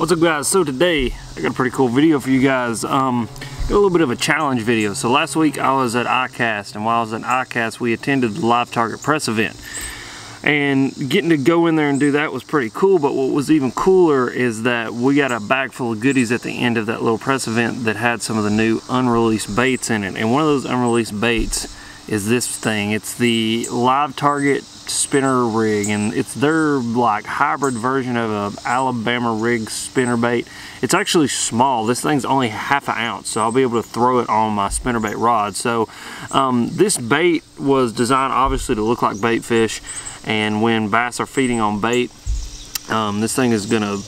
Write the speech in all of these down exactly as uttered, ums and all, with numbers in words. What's up, guys? So today I got a pretty cool video for you guys. Um, got a little bit of a challenge video. So last week I was at iCast, and while I was at iCast, we attended the Live Target press event. And getting to go in there and do that was pretty cool. But what was even cooler is that we got a bag full of goodies at the end of that little press event that had some of the new unreleased baits in it. And one of those unreleased baits is this thing. It's the Live Target spinner rig, and it's their like hybrid version of a Alabama rig spinner bait. It's actually small. This thing's only half an ounce, so I'll be able to throw it on my spinnerbait rod. So um, this bait was designed obviously to look like bait fish, and when bass are feeding on bait, um, this thing is gonna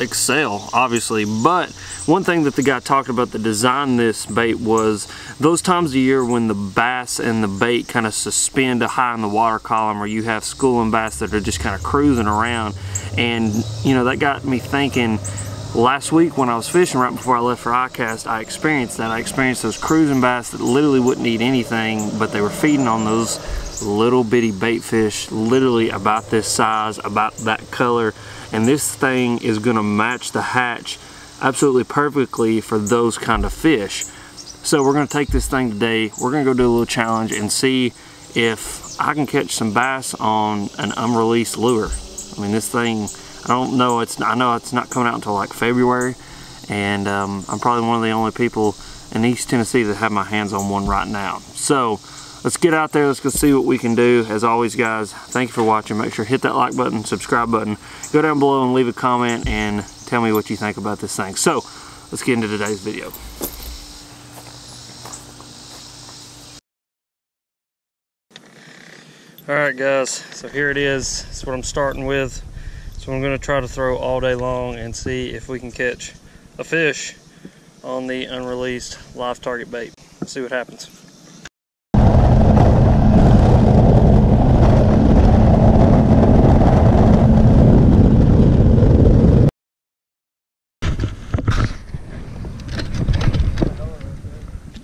excel, obviously. But one thing that the guy talked about that designed this bait was those times of year when the bass and the bait kind of suspend high in the water column, or you have schooling bass that are just kind of cruising around. And you know, that got me thinking. Last week when I was fishing, right before I left for iCast, I experienced that. I experienced those cruising bass that literally wouldn't eat anything, but they were feeding on those little bitty bait fish, literally about this size, about that color. And this thing is gonna match the hatch absolutely perfectly for those kind of fish. So we're gonna take this thing today, we're gonna go do a little challenge and see if I can catch some bass on an unreleased lure. I mean, this thing, I don't know, it's I know it's not coming out until like February, and um, I'm probably one of the only people in East Tennessee that have my hands on one right now. So let's get out there, let's go see what we can do. As always, guys, thank you for watching. Make sure to hit that like button, subscribe button, go down below and leave a comment and tell me what you think about this thing. So let's get into today's video. All right, guys, so here it is. That's what I'm starting with. So I'm gonna try to throw all day long and see if we can catch a fish on the unreleased Live Target bait. Let's see what happens.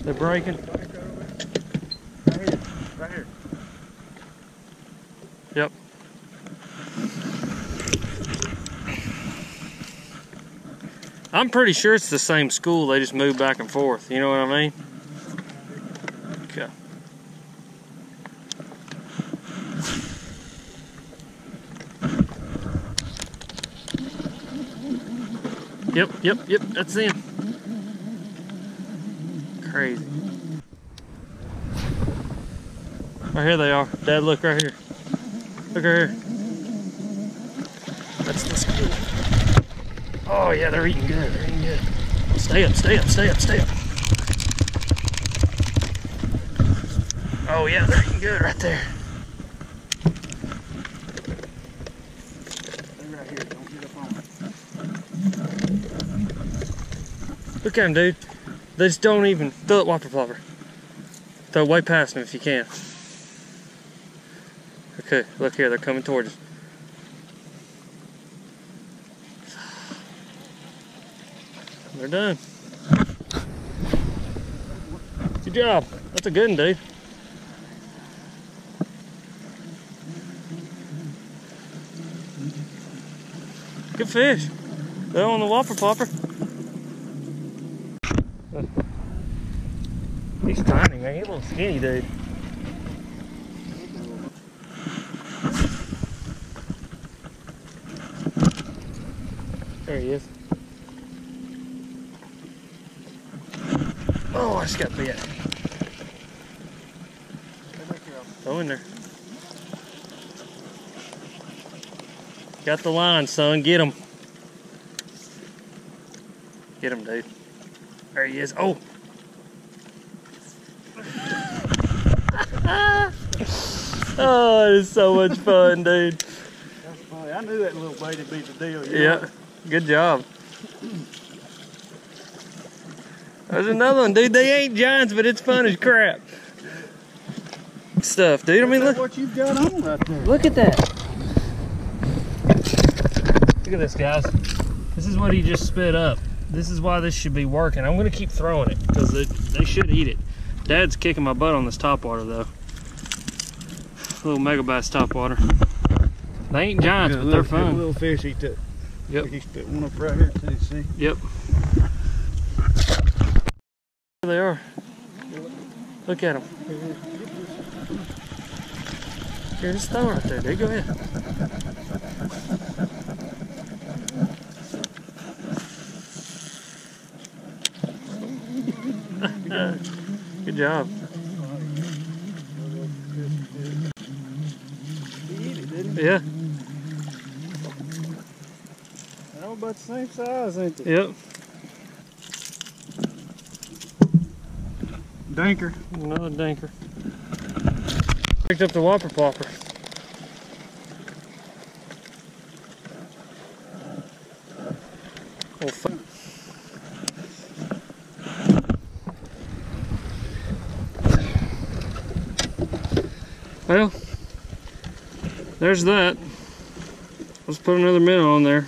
They're breaking. Right here, right here. Yep. I'm pretty sure it's the same school, they just move back and forth, you know what I mean? Okay. Yep, yep, yep, that's them. Crazy. Right here they are. Dad, look right here. Look right here. That's the school. Oh yeah, they're eating good, they're eating good. Stay up, stay up, stay up, stay up. Oh yeah, they're eating good right there. They're right here, don't get up on them. Look at them, dude. They just don't even, throw it Whopper Popper. Throw way past them if you can. Okay, look here, they're coming towards us. They're done. Good job. That's a good one, dude. Good fish. They're on the Whopper Popper. He's tiny, man. He's a little skinny, dude. There he is. Oh, I just got bit. Go in there. Got the line, son. Get him. Get him, dude. There he is. Oh. Oh, it is so much fun, dude. That's funny. I knew that little bait would be the deal. Yeah. Know? Good job. There's another one, dude. They ain't giants, but it's fun as crap. Stuff, dude. I mean, look what you've got on right there. Look at that. Look at this, guys. This is what he just spit up. This is why this should be working. I'm gonna keep throwing it because they, they should eat it. Dad's kicking my butt on this topwater though. Little megabass topwater. They ain't giants, but they're fun. Little fish he took. Yep. He put one up right here too, see? Yep. There they are. Look at them. Here, just throw right there, dude. Go ahead. Good job. He ate it, didn't he? Yeah. They're all about the same size, ain't they? Yep. Danker. Another danker. Picked up the Whopper Popper. Old thing. Well, there's that. Let's put another minnow on there.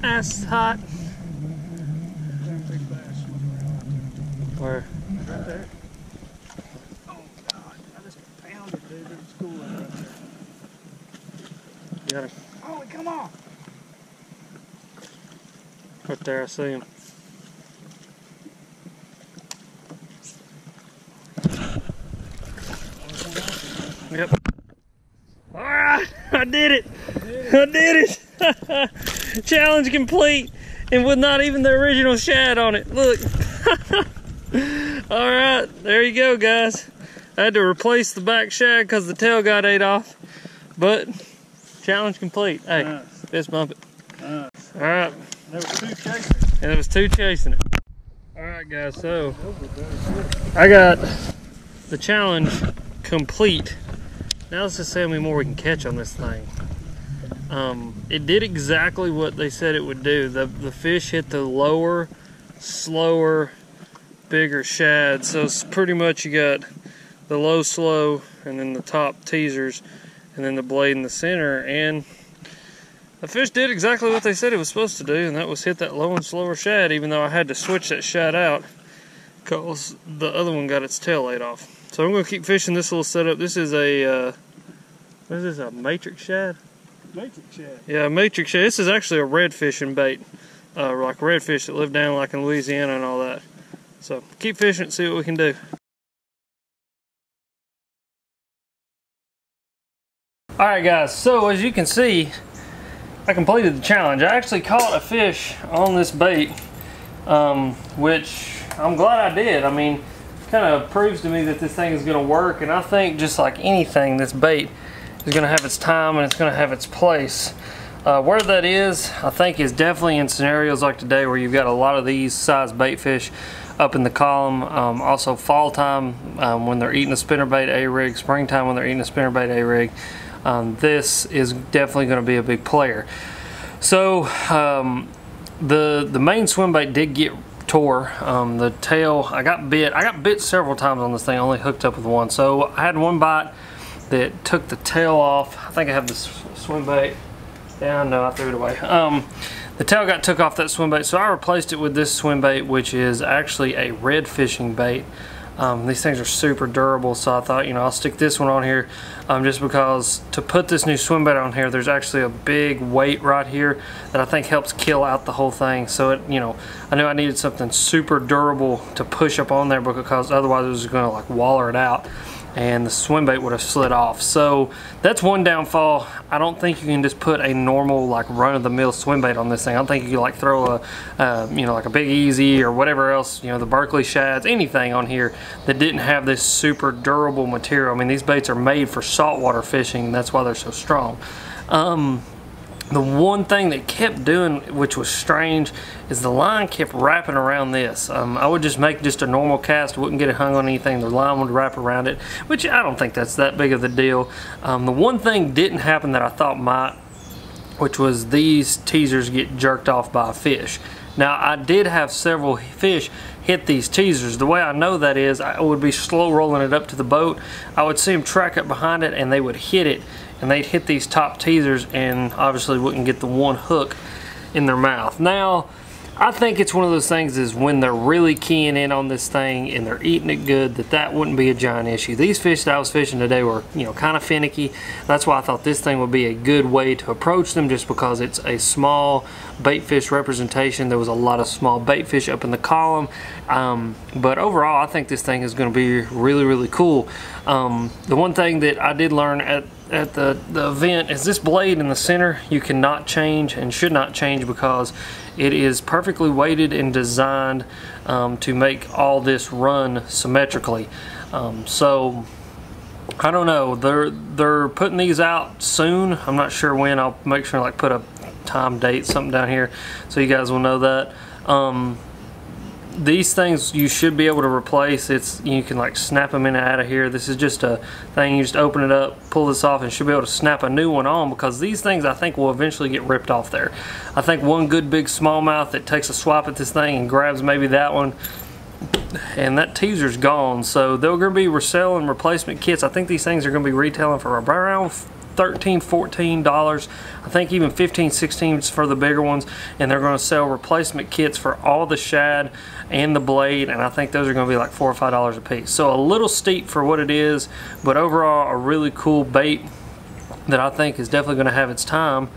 That's hot. Where? Right there. Oh God, I just got pounded, dude. It was cool right there. Got him. Oh, it come on. Right there, I see him. Yep. Alright, I did it. I did it. Challenge complete, and with not even the original shad on it. Look. All right, there you go, guys. I had to replace the back shad because the tail got ate off, but challenge complete. Hey, nice. Fist bump it. Nice. All right. There was two chasing it. And there was two chasing it. All right, guys. So I got the challenge complete. Now let's just see how many more we can catch on this thing. Um, it did exactly what they said it would do. The, the fish hit the lower, slower, bigger shad. So it's pretty much you got the low, slow, and then the top teasers, and then the blade in the center. And the fish did exactly what they said it was supposed to do, and that was hit that low and slower shad, even though I had to switch that shad out because the other one got its tail laid off. So I'm going to keep fishing this little setup. This is a, uh, what is this, a matrix shad? Matrix shad. Yeah, matrix shad. This is actually a red fishing bait, uh, like redfish that live down like in Louisiana and all that. So keep fishing and see what we can do. All right, guys. So as you can see, I completed the challenge. I actually caught a fish on this bait, um, which I'm glad I did. I mean, it kind of proves to me that this thing is going to work, and I think just like anything, this bait is going to have its time and it's going to have its place. Uh, where that is, I think, is definitely in scenarios like today where you've got a lot of these size bait fish up in the column. Um, also fall time um, when they're eating a spinnerbait A-rig, springtime when they're eating a spinnerbait A-rig, um, this is definitely going to be a big player. So um, the, the main swimbait did get tore. Um, the tail, I got bit. I got bit several times on this thing, only hooked up with one. So I had one bite that took the tail off. I think I have this swim bait down. No, I threw it away. Um, the tail got took off that swim bait, so I replaced it with this swim bait, which is actually a red fishing bait. Um, these things are super durable, so I thought, you know, I'll stick this one on here um, just because to put this new swim bait on here, there's actually a big weight right here that I think helps kill out the whole thing. So, it, you know, I knew I needed something super durable to push up on there because otherwise it was going to like waller it out, and the swim bait would have slid off. So that's one downfall. I don't think you can just put a normal like run-of-the-mill swim bait on this thing. I don't think you can like throw a uh, you know, like a Big Easy or whatever else, you know, the Berkeley shads, anything on here that didn't have this super durable material. I mean, these baits are made for saltwater fishing, and that's why they're so strong. Um, the one thing they kept doing, which was strange, is the line kept wrapping around this. Um, I would just make just a normal cast, wouldn't get it hung on anything, the line would wrap around it, which I don't think that's that big of a deal. Um, the one thing didn't happen that I thought might, which was these teasers get jerked off by a fish. Now I did have several fish hit these teasers. The way I know that is I would be slow rolling it up to the boat. I would see them track up behind it and they would hit it, and they'd hit these top teasers and obviously wouldn't get the one hook in their mouth. Now I think it's one of those things is when they're really keying in on this thing and they're eating it good, that that wouldn't be a giant issue. These fish that I was fishing today were, you know, kind of finicky. That's why I thought this thing would be a good way to approach them, just because it's a small bait fish representation. There was a lot of small bait fish up in the column. Um, but overall, I think this thing is going to be really, really cool. Um, the one thing that I did learn at at the, the event is this blade in the center you cannot change and should not change, because it is perfectly weighted and designed um, to make all this run symmetrically. Um, so I don't know, they're they're putting these out soon. I'm not sure when. I'll make sure like put a time, date, something down here so you guys will know that. Um, these things you should be able to replace. It's you can like snap them in and out of here. This is just a thing, you just open it up, pull this off, and should be able to snap a new one on, because these things I think will eventually get ripped off there. I think one good big smallmouth that takes a swipe at this thing and grabs maybe that one, and that teaser's gone. So they're going to be reselling replacement kits. I think these things are going to be retailing for around thirteen, fourteen dollars, I think even fifteen, sixteen for the bigger ones, and they're going to sell replacement kits for all the shad and the blade, and I think those are going to be like four or five dollars a piece. So a little steep for what it is, but overall a really cool bait that I think is definitely going to have its time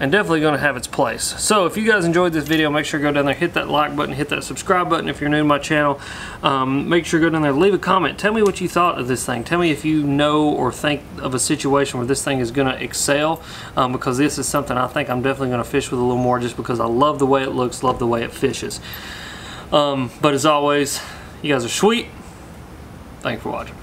and definitely going to have its place. So if you guys enjoyed this video, make sure to go down there, hit that like button, hit that subscribe button if you're new to my channel. Um, make sure to go down there, leave a comment, tell me what you thought of this thing. Tell me if you know or think of a situation where this thing is going to excel, um, because this is something I think I'm definitely going to fish with a little more, just because I love the way it looks, love the way it fishes. Um, but as always, you guys are sweet. Thanks for watching.